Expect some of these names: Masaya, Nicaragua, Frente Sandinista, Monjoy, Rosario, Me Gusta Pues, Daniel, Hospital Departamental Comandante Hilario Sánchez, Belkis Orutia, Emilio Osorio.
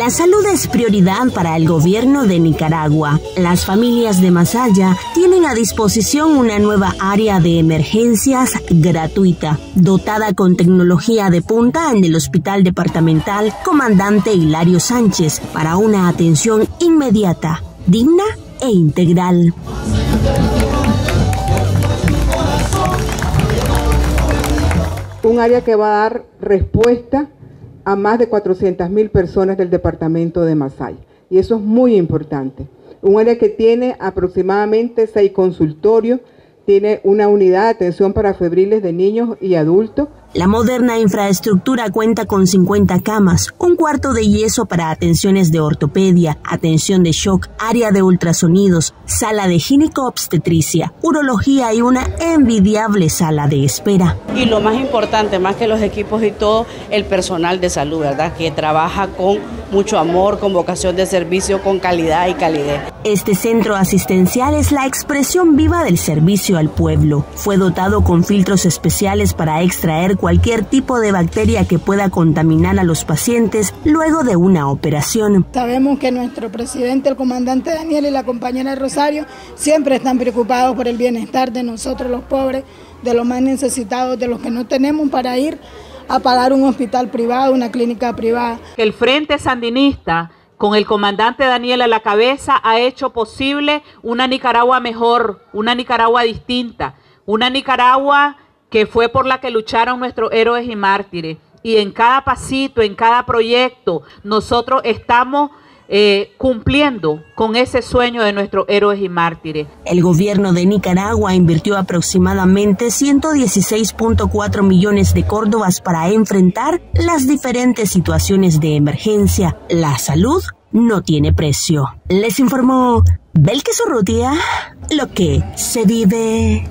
La salud es prioridad para el gobierno de Nicaragua. Las familias de Masaya tienen a disposición una nueva área de emergencias gratuita, dotada con tecnología de punta en el Hospital Departamental Comandante Hilario Sánchez para una atención inmediata, digna e integral. Un área que va a dar respuesta a más de 400.000 personas del departamento de Masaya. Y eso es muy importante. Un área que tiene aproximadamente 6 consultorios, tiene una unidad de atención para febriles de niños y adultos. La moderna infraestructura cuenta con 50 camas, un cuarto de yeso para atenciones de ortopedia, atención de shock, área de ultrasonidos, sala de gineco-obstetricia, urología y una envidiable sala de espera. Y lo más importante, más que los equipos y todo, el personal de salud, ¿verdad? Que trabaja con mucho amor, con vocación de servicio, con calidad y calidez. Este centro asistencial es la expresión viva del servicio al pueblo. Fue dotado con filtros especiales para extraer cualquier tipo de bacteria que pueda contaminar a los pacientes luego de una operación. Sabemos que nuestro presidente, el comandante Daniel y la compañera Rosario siempre están preocupados por el bienestar de nosotros los pobres, de los más necesitados, de los que no tenemos para ir a pagar un hospital privado, una clínica privada. El Frente Sandinista, con el comandante Daniel a la cabeza, ha hecho posible una Nicaragua mejor, una Nicaragua distinta, una Nicaragua que fue por la que lucharon nuestros héroes y mártires. Y en cada pasito, en cada proyecto, nosotros estamos cumpliendo con ese sueño de nuestros héroes y mártires. El gobierno de Nicaragua invirtió aproximadamente 116.4 millones de córdobas para enfrentar las diferentes situaciones de emergencia. La salud no tiene precio. Les informó Belkis Orutia, lo que se vive.